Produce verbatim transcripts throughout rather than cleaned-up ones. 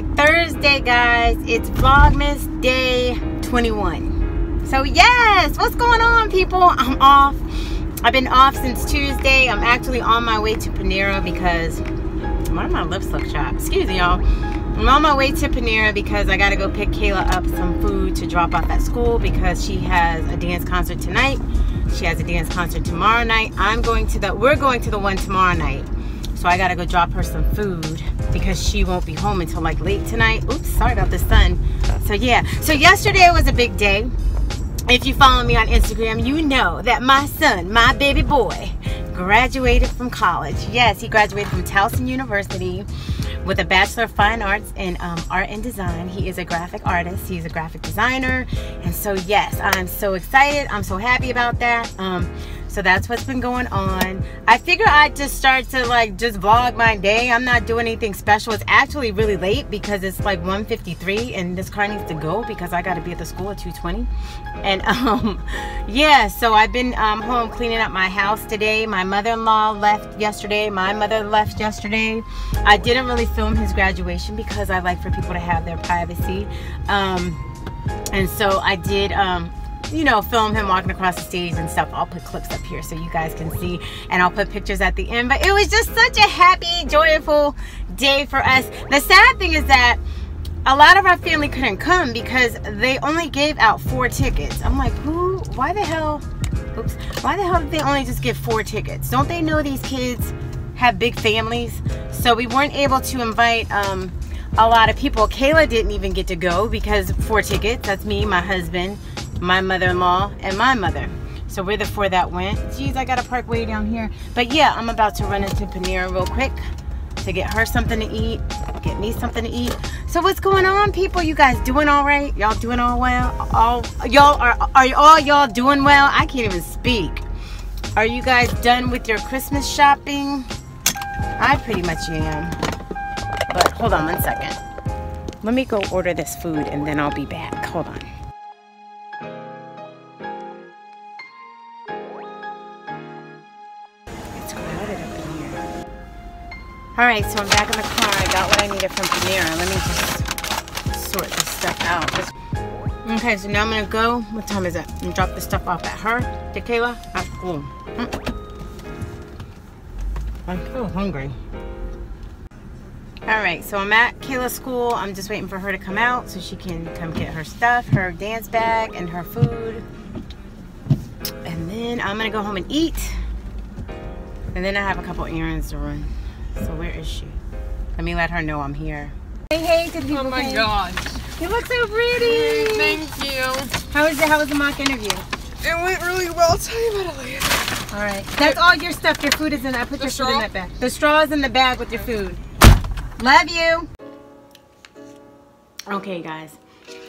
Happy Thursday, guys. It's Vlogmas day twenty-one. So yes, what's going on, people? I'm off. I've been off since Tuesday. I'm actually on my way to Panera because why my lips look chapped? Excuse me, y'all. I'm on my way to Panera because I gotta go pick Kayla up some food to drop off at school because she has a dance concert tonight. She has a dance concert tomorrow night. I'm going to the we're going to the one tomorrow night. So I gotta go drop her some food because she won't be home until like late tonight. Oops, sorry about the sun. So yeah, so yesterday was a big day. If you follow me on Instagram, you know that my son, my baby boy, graduated from college. Yes, he graduated from Towson University with a Bachelor of Fine Arts in um, Art and Design. He is a graphic artist, he's a graphic designer. And so yes, I'm so excited, I'm so happy about that. Um, So that's what's been going on. I figure I'd just start to like just vlog my day. I'm not doing anything special. It's actually really late because it's like one fifty-three and this car needs to go because I gotta be at the school at two twenty. And um, yeah, so I've been um, home cleaning up my house today. My mother-in-law left yesterday. My mother left yesterday. I didn't really film his graduation because I like for people to have their privacy. Um, and so I did, um, you know, film him walking across the stage and stuff. I'll put clips up here so you guys can see, and I'll put pictures at the end. But it was just such a happy, joyful day for us. The sad thing is that a lot of our family couldn't come because they only gave out four tickets. I'm like, who, why the hell, oops, why the hell did they only just give four tickets? Don't they know these kids have big families? So we weren't able to invite um, a lot of people. Kayla didn't even get to go because four tickets, that's me, my husband, my mother-in-law, and my mother. So we're the four that went. Geez, I gotta park way down here. But yeah, I'm about to run into Panera real quick to get her something to eat, get me something to eat. So what's going on, people? You guys doing all right? Y'all doing all well? All y'all are are all y'all doing well? I can't even speak. Are you guys done with your Christmas shopping? I pretty much am. But hold on one second. Let me go order this food and then I'll be back. Hold on. Alright, so I'm back in the car. I got what I needed from Panera. Let me just sort this stuff out. Just... Okay, so now I'm going to go. What time is it? I'm going to drop this stuff off at her, to Kayla, at school. I'm so hungry. Alright, so I'm at Kayla's school. I'm just waiting for her to come out so she can come get her stuff, her dance bag, and her food. And then I'm going to go home and eat. And then I have a couple errands to run. So where is she? Let me let her know I'm here. Hey, hey, good people. Oh my gosh. You look so pretty. Thank you. How was it? How was the mock interview? It went really well. I'll tell you about it later. All right. That's all your stuff. Your food is in. I put your food in that bag. The straw is in the bag with your food. Love you. Okay, guys.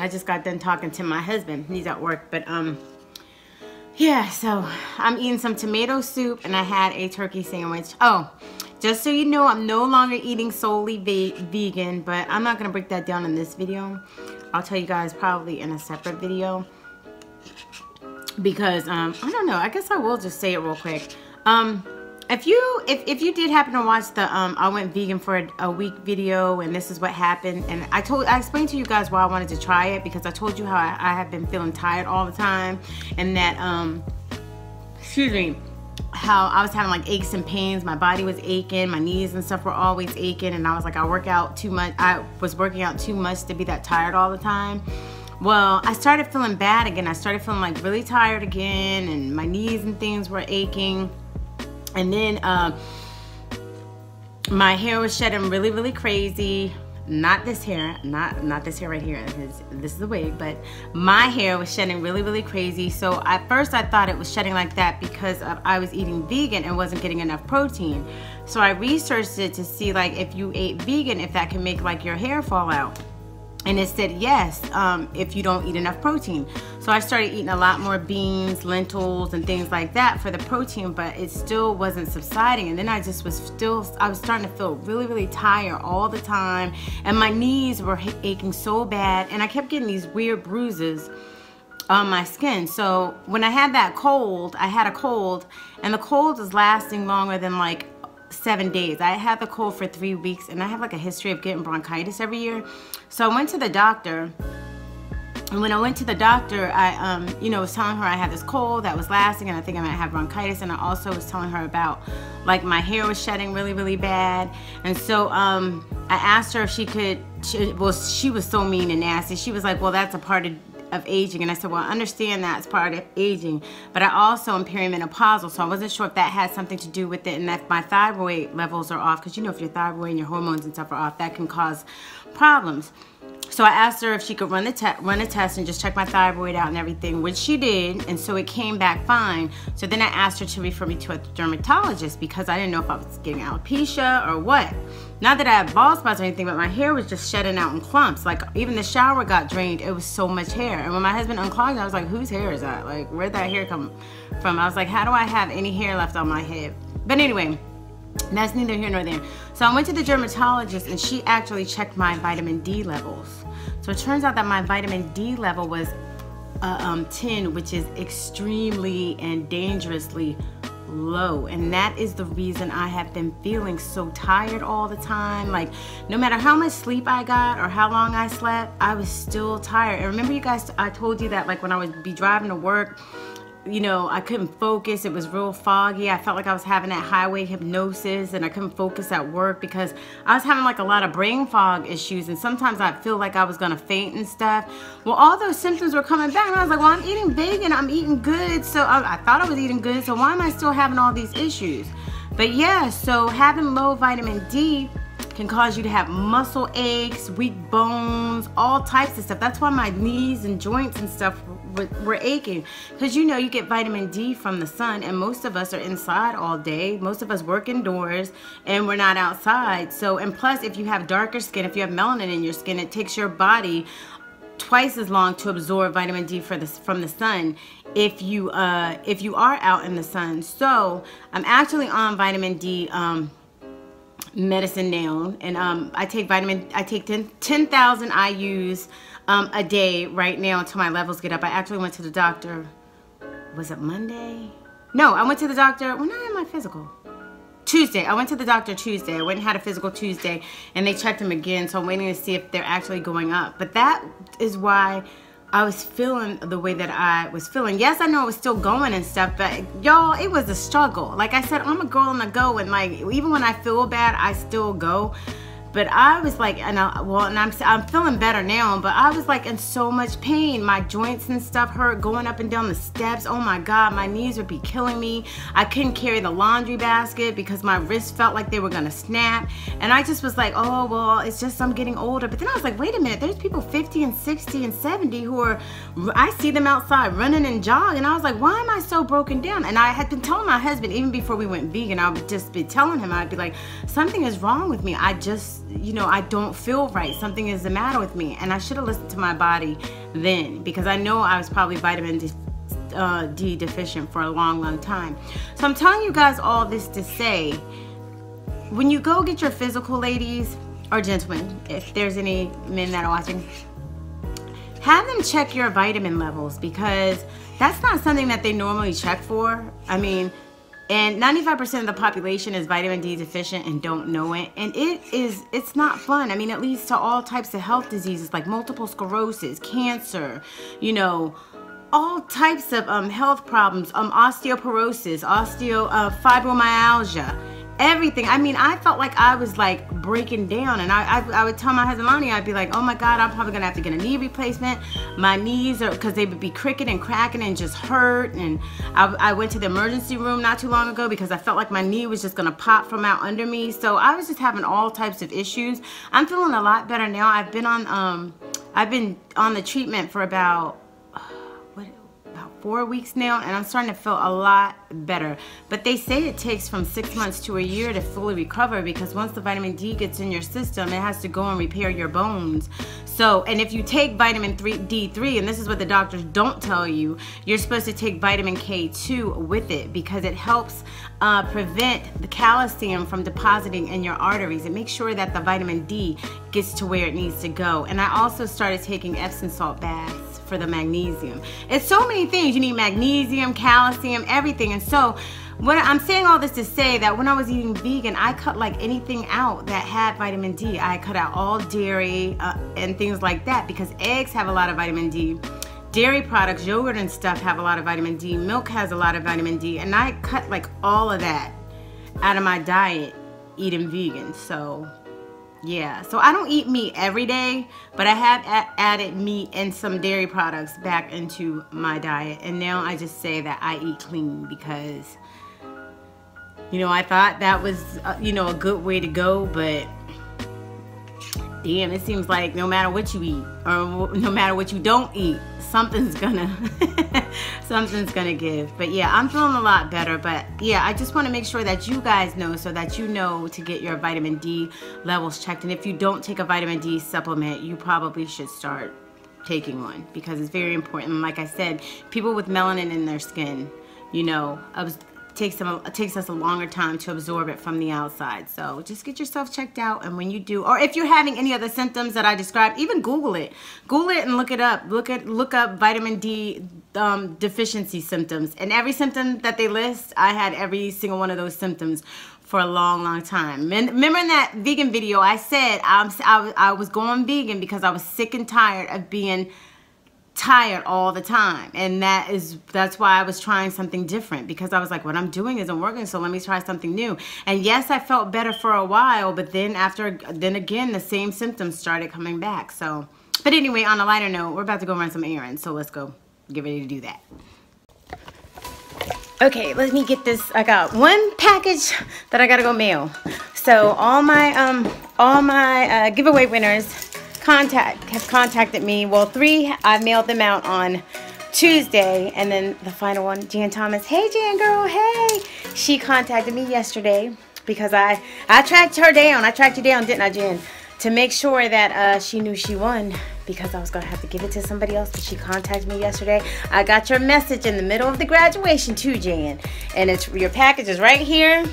I just got done talking to my husband. He's at work, but um. Yeah, so I'm eating some tomato soup and I had a turkey sandwich. Oh, just so you know, I'm no longer eating solely ve vegan, but I'm not gonna break that down in this video. I'll tell you guys probably in a separate video because um, I don't know, I guess I will just say it real quick. Um, if you if, if you did happen to watch the um, I went vegan for a, a week video and this is what happened, and I told I explained to you guys why I wanted to try it because I told you how I, I have been feeling tired all the time and that um, excuse me, how I was having like aches and pains. My body was aching, my knees and stuff were always aching, and I was like, I work out too much. I was working out too much to be that tired all the time. Well, I started feeling bad again. I started feeling like really tired again, and my knees and things were aching. And then uh, my hair was shedding really, really crazy. Not this hair, not not this hair right here. This, this is the wig, but my hair was shedding really, really crazy. So at first I thought it was shedding like that because of, I was eating vegan and wasn't getting enough protein. So I researched it to see like if you ate vegan, if that can make like your hair fall out. And it said yes, um, if you don't eat enough protein. So I started eating a lot more beans, lentils, and things like that for the protein, but it still wasn't subsiding. And then I just was still, I was starting to feel really, really tired all the time. And my knees were aching so bad. And I kept getting these weird bruises on my skin. So when I had that cold, I had a cold, and the cold is lasting longer than like seven days. I had the cold for three weeks and I have like a history of getting bronchitis every year. So I went to the doctor, and when I went to the doctor, I um, you know, was telling her I had this cold that was lasting and I think I might have bronchitis, and I also was telling her about like my hair was shedding really, really bad. And so um, I asked her if she could, she, well, she was so mean and nasty. She was like, well, that's a part of of aging. And I said, well, I understand that's part of aging, but I also am perimenopausal, so I wasn't sure if that had something to do with it, and that my thyroid levels are off, because you know, if your thyroid and your hormones and stuff are off, that can cause problems. So I asked her if she could run the te run a test and just check my thyroid out and everything, which she did, and so it came back fine. So then I asked her to refer me to a dermatologist because I didn't know if I was getting alopecia or what. Not that I had bald spots or anything, but my hair was just shedding out in clumps. Like, even the shower got drained, it was so much hair. And when my husband unclogged it, I was like, whose hair is that? Like, where'd that hair come from? I was like, how do I have any hair left on my head? But anyway, that's neither here nor there. So I went to the dermatologist and she actually checked my vitamin D levels. So it turns out that my vitamin D level was uh, um, ten, which is extremely and dangerously low, and that is the reason I have been feeling so tired all the time. Like, no matter how much sleep I got or how long I slept, I was still tired. And remember, you guys, I told you that like when I would be driving to work, you know, I couldn't focus. It was real foggy. I felt like I was having that highway hypnosis, and I couldn't focus at work because I was having like a lot of brain fog issues, and sometimes I'd feel like I was gonna faint and stuff. Well, all those symptoms were coming back, and I was like, well, I'm eating vegan, I'm eating good, so I, I thought I was eating good, so why am I still having all these issues? But yeah, so having low vitamin D can cause you to have muscle aches, weak bones, all types of stuff. That's why my knees and joints and stuff were, were aching, because you know, you get vitamin D from the sun, and most of us are inside all day. Most of us work indoors and we're not outside. So, and plus, if you have darker skin, if you have melanin in your skin, it takes your body twice as long to absorb vitamin D for this from the sun if you uh, if you are out in the sun. So I'm actually on vitamin D um, medicine now, and um, I take vitamin, I take ten thousand I U's um, a day right now until my levels get up. I actually went to the doctor, was it Monday? No, I went to the doctor, when I had my physical, Tuesday. I went to the doctor Tuesday. I went and had a physical Tuesday, and they checked them again, so I'm waiting to see if they're actually going up. But that is why I was feeling the way that I was feeling. Yes, I know it was still going and stuff, but y'all, it was a struggle. Like I said, I'm a girl on the go, and like, even when I feel bad, I still go. But I was like, and I, well, and I'm, I'm feeling better now, but I was like in so much pain. My joints and stuff hurt, going up and down the steps. Oh my God, my knees would be killing me. I couldn't carry the laundry basket because my wrists felt like they were gonna snap. And I just was like, oh, well, it's just I'm getting older. But then I was like, wait a minute, there's people fifty and sixty and seventy who are, I see them outside running and jogging. And I was like, why am I so broken down? And I had been telling my husband, even before we went vegan, I would just be telling him, I'd be like, something is wrong with me. I just, you know, I don't feel right. Something is the matter with me. And I should have listened to my body then, because I know I was probably vitamin D, uh, D deficient for a long, long time. So I'm telling you guys all this to say, when you go get your physical, ladies or gentlemen, if there's any men that are watching, have them check your vitamin levels, because that's not something that they normally check for. I mean, and ninety-five percent of the population is vitamin D deficient and don't know it. And it is, it's not fun. I mean, it leads to all types of health diseases like multiple sclerosis, cancer, you know, all types of um, health problems, um, osteoporosis, osteo uh, fibromyalgia, everything. I mean, I felt like I was like breaking down, and I, I, I would tell my husband Lonnie, I'd be like, oh my God, I'm probably gonna have to get a knee replacement. My knees are, because they would be cricking and cracking and just hurt. And I, I went to the emergency room not too long ago because I felt like my knee was just gonna pop from out under me. So I was just having all types of issues. I'm feeling a lot better now. I've been on um I've been on the treatment for about four weeks now, and I'm starting to feel a lot better. But they say it takes from six months to a year to fully recover, because once the vitamin D gets in your system, it has to go and repair your bones. So, and if you take vitamin D three, and this is what the doctors don't tell you, you're supposed to take vitamin K two with it, because it helps uh, prevent the calcium from depositing in your arteries. It makes sure that the vitamin D gets to where it needs to go. And I also started taking Epsom salt baths for the magnesium. It's so many things. You need magnesium, calcium, everything. And so When I'm saying all this to say that when I was eating vegan, I cut like anything out that had vitamin D. I cut out all dairy uh, and things like that, because eggs have a lot of vitamin D. Dairy products, yogurt and stuff have a lot of vitamin D. Milk has a lot of vitamin D. And I cut like all of that out of my diet eating vegan. So yeah, so I don't eat meat every day, but I have a added meat and some dairy products back into my diet. And now I just say that I eat clean because, you know, I thought that was, uh, you know, a good way to go, but damn, it seems like no matter what you eat or no matter what you don't eat, something's gonna something's gonna give. But yeah, I'm feeling a lot better. But yeah, I just want to make sure that you guys know, so that you know to get your vitamin D levels checked. And if you don't take a vitamin D supplement, you probably should start taking one, because it's very important. Like I said, people with melanin in their skin, you know, takes them, it takes us a longer time to absorb it from the outside. So just get yourself checked out, and when you do, or if you're having any other symptoms that I described, even Google it. Google it and look it up. Look at look up vitamin D um, deficiency symptoms, and every symptom that they list, I had every single one of those symptoms for a long, long time. And remember in that vegan video, I said I'm, I, I was going vegan because I was sick and tired of being tired all the time, and that is that's why I was trying something different, because I was like, what I'm doing isn't working, so let me try something new. And yes, I felt better for a while, but then after then again the same symptoms started coming back. So but anyway, on a lighter note, we're about to go run some errands, so let's go get ready to do that. Okay, let me get this. I got one package that I gotta go mail, so all my um all my uh, giveaway winners Contact have contacted me. Well, three, I mailed them out on Tuesday, and then the final one, Jan Thomas. Hey, Jan girl, hey. She contacted me yesterday because I I tracked her down. I tracked you down, didn't I, Jan? To make sure that uh, she knew she won, because I was gonna have to give it to somebody else. But she contacted me yesterday. I got your message in the middle of the graduation too, Jan, and it's your package is right here.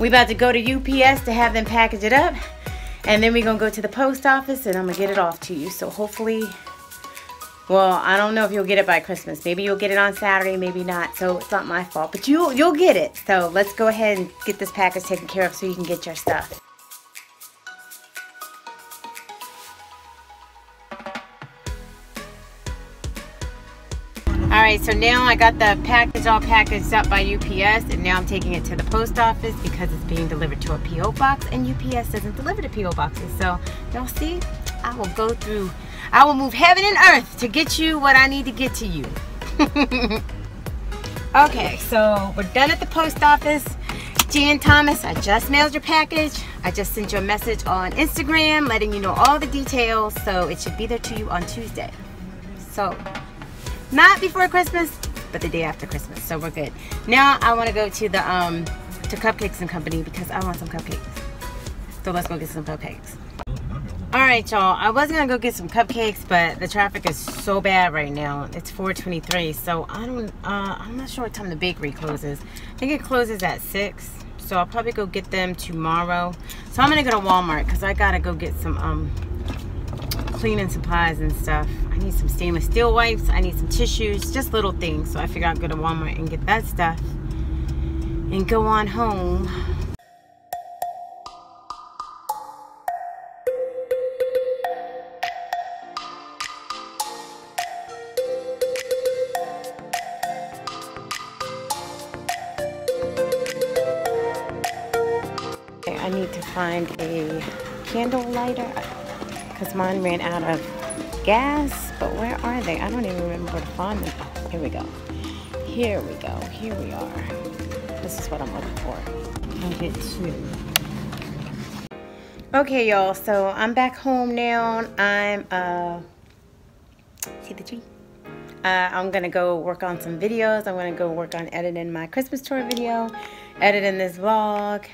We about to go to U P S to have them package it up. And then we're going to go to the post office, and I'm going to get it off to you. So hopefully, well, I don't know if you'll get it by Christmas. Maybe you'll get it on Saturday, maybe not. So it's not my fault, but you'll, you'll get it. So let's go ahead and get this package taken care of so you can get your stuff. All right, so now I got the package all packaged up by U P S, and now I'm taking it to the post office because it's being delivered to a P O box, and U P S doesn't deliver to P O boxes. So y'all see, I will go through, I will move heaven and earth to get you what I need to get to you. Okay, so we're done at the post office. Jan Thomas, I just mailed your package. I just sent you a message on Instagram letting you know all the details, so it should be there to you on Tuesday. So, not before Christmas, but the day after Christmas, so we're good. Now I want to go to the um to Cupcakes and Company because I want some cupcakes. So let's go get some cupcakes. All right, y'all. I was gonna go get some cupcakes, but the traffic is so bad right now. It's four twenty-three, so I don't. Uh, I'm not sure what time the bakery closes. I think it closes at six, so I'll probably go get them tomorrow. So I'm gonna go to Walmart because I gotta go get some um cleaning supplies and stuff. I need some stainless steel wipes, I need some tissues, just little things. So I figured I'd go to Walmart and get that stuff and go on home. Okay, I need to find a candle lighter because mine ran out of gas, but where are they? I don't even remember where to find them. Oh, here we go. Here we go. Here we are. This is what I'm looking for. I'll get two. Okay, y'all. So I'm back home now. I'm, uh, see the tree? Uh, I'm going to go work on some videos. I'm going to go work on editing my Christmas tour video, editing this vlog.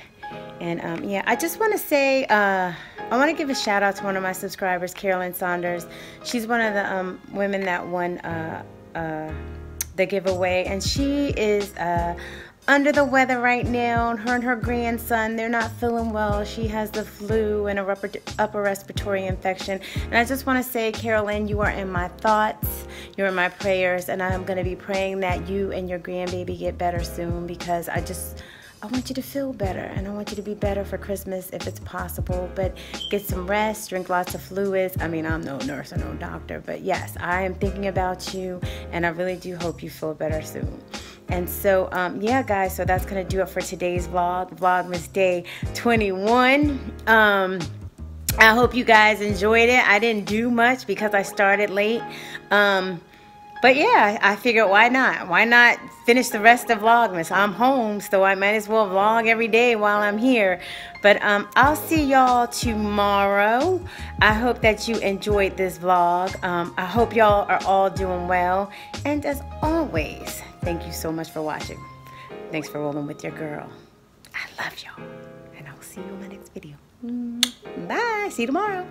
And um, yeah, I just want to say, uh, I want to give a shout out to one of my subscribers, Carolyn Saunders. She's one of the um, women that won uh, uh, the giveaway, and she is uh, under the weather right now. Her and her grandson, they're not feeling well. She has the flu and a upper respiratory infection. And I just want to say, Carolyn, you are in my thoughts. You're in my prayers. And I'm going to be praying that you and your grandbaby get better soon, because I just... I want you to feel better, and I want you to be better for Christmas if it's possible. But get some rest, drink lots of fluids. I mean, I'm no nurse or no doctor, but yes, I am thinking about you, and I really do hope you feel better soon. And so, um, yeah, guys, so that's going to do it for today's vlog, Vlogmas Day twenty-one. Um... I hope you guys enjoyed it. I didn't do much because I started late. Um... But yeah, I figured why not? Why not finish the rest of Vlogmas? I'm home, so I might as well vlog every day while I'm here. But um, I'll see y'all tomorrow. I hope that you enjoyed this vlog. Um, I hope y'all are all doing well. And as always, thank you so much for watching. Thanks for rolling with your girl. I love y'all. And I'll see you in my next video. Bye. See you tomorrow.